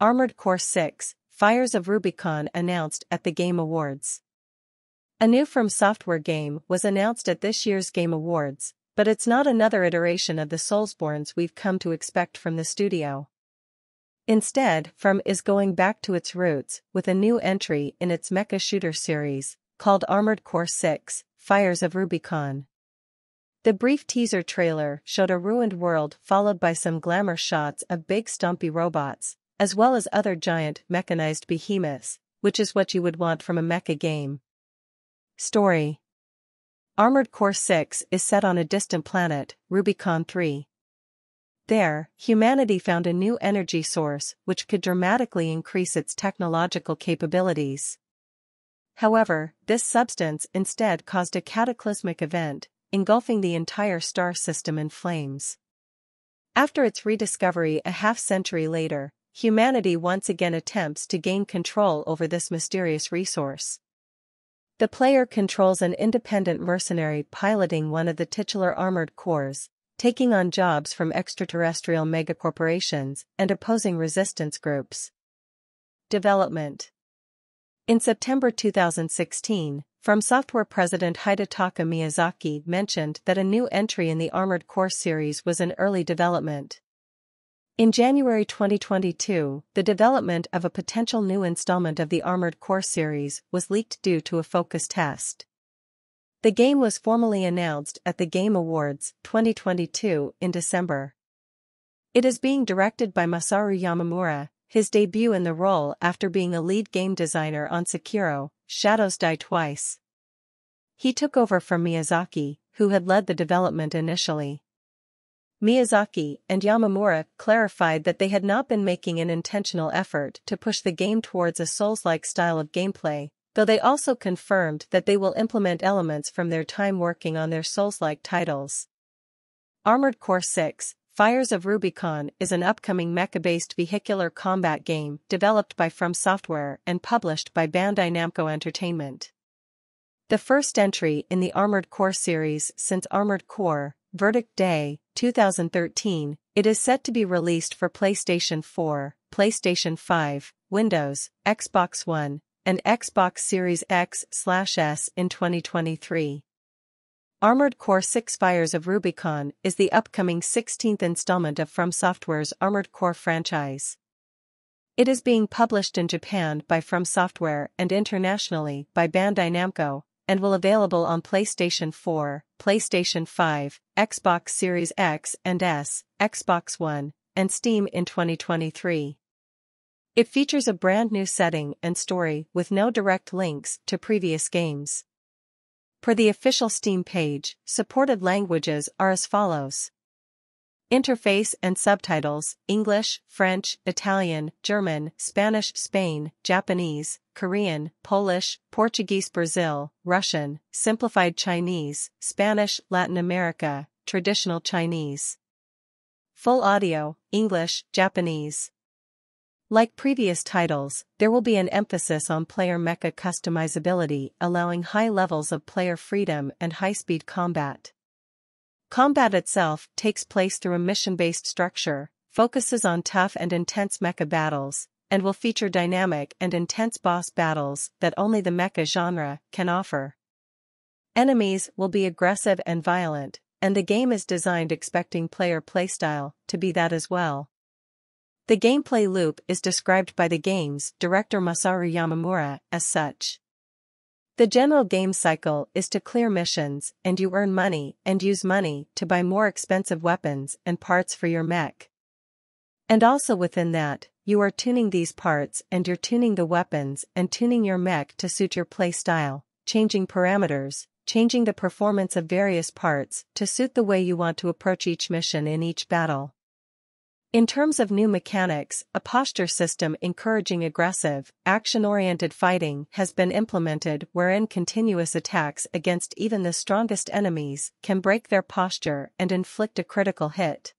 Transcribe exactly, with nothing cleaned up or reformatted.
Armored Core six, Fires of Rubicon announced at the Game Awards. A new FromSoftware game was announced at this year's Game Awards, but it's not another iteration of the Soulsborns we've come to expect from the studio. Instead, From is going back to its roots with a new entry in its mecha shooter series, called Armored Core six, Fires of Rubicon. The brief teaser trailer showed a ruined world followed by some glamour shots of big stompy robots, as well as other giant mechanized behemoths, which is what you would want from a mecha game. Story: Armored Core six is set on a distant planet, Rubicon three. There, humanity found a new energy source which could dramatically increase its technological capabilities. However, this substance instead caused a cataclysmic event, engulfing the entire star system in flames. After its rediscovery a half-century later, humanity once again attempts to gain control over this mysterious resource. The player controls an independent mercenary piloting one of the titular armored cores, taking on jobs from extraterrestrial megacorporations and opposing resistance groups. Development: in September two thousand sixteen, FromSoftware president Hidetaka Miyazaki mentioned that a new entry in the Armored Core series was in early development. In January twenty twenty-two, the development of a potential new installment of the Armored Core series was leaked due to a focus test. The game was formally announced at the Game Awards twenty twenty-two in December. It is being directed by Masaru Yamamura, his debut in the role after being a lead game designer on Sekiro: Shadows Die Twice. He took over from Miyazaki, who had led the development initially. Miyazaki and Yamamura clarified that they had not been making an intentional effort to push the game towards a Souls-like style of gameplay, though they also confirmed that they will implement elements from their time working on their Souls-like titles. Armored Core six, Fires of Rubicon is an upcoming mecha-based vehicular combat game developed by FromSoftware and published by Bandai Namco Entertainment. The first entry in the Armored Core series since Armored Core: Verdict Day, two thousand thirteen, it is set to be released for PlayStation four, PlayStation five, Windows, Xbox One, and Xbox Series X slash S in twenty twenty-three. Armored Core six Fires of Rubicon is the upcoming sixteenth installment of FromSoftware's Armored Core franchise. It is being published in Japan by FromSoftware and internationally by Bandai Namco, and will be available on PlayStation four, PlayStation five, Xbox Series X and S, Xbox One, and Steam in twenty twenty-three. It features a brand new setting and story with no direct links to previous games. Per the official Steam page, supported languages are as follows. Interface and subtitles: English, French, Italian, German, Spanish, Spain, Japanese, Korean, Polish, Portuguese, Brazil, Russian, Simplified Chinese, Spanish, Latin America, Traditional Chinese. Full audio: English, Japanese. Like previous titles, there will be an emphasis on player mecha customizability, allowing high levels of player freedom and high-speed combat. Combat itself takes place through a mission-based structure, focuses on tough and intense mecha battles, and will feature dynamic and intense boss battles that only the mecha genre can offer. Enemies will be aggressive and violent, and the game is designed expecting player playstyle to be that as well. The gameplay loop is described by the game's director Masaru Yamamura as such. The general game cycle is to clear missions, and you earn money and use money to buy more expensive weapons and parts for your mech. And also within that, you are tuning these parts and you're tuning the weapons and tuning your mech to suit your play style, changing parameters, changing the performance of various parts to suit the way you want to approach each mission in each battle. In terms of new mechanics, a posture system encouraging aggressive, action-oriented fighting has been implemented wherein continuous attacks against even the strongest enemies can break their posture and inflict a critical hit.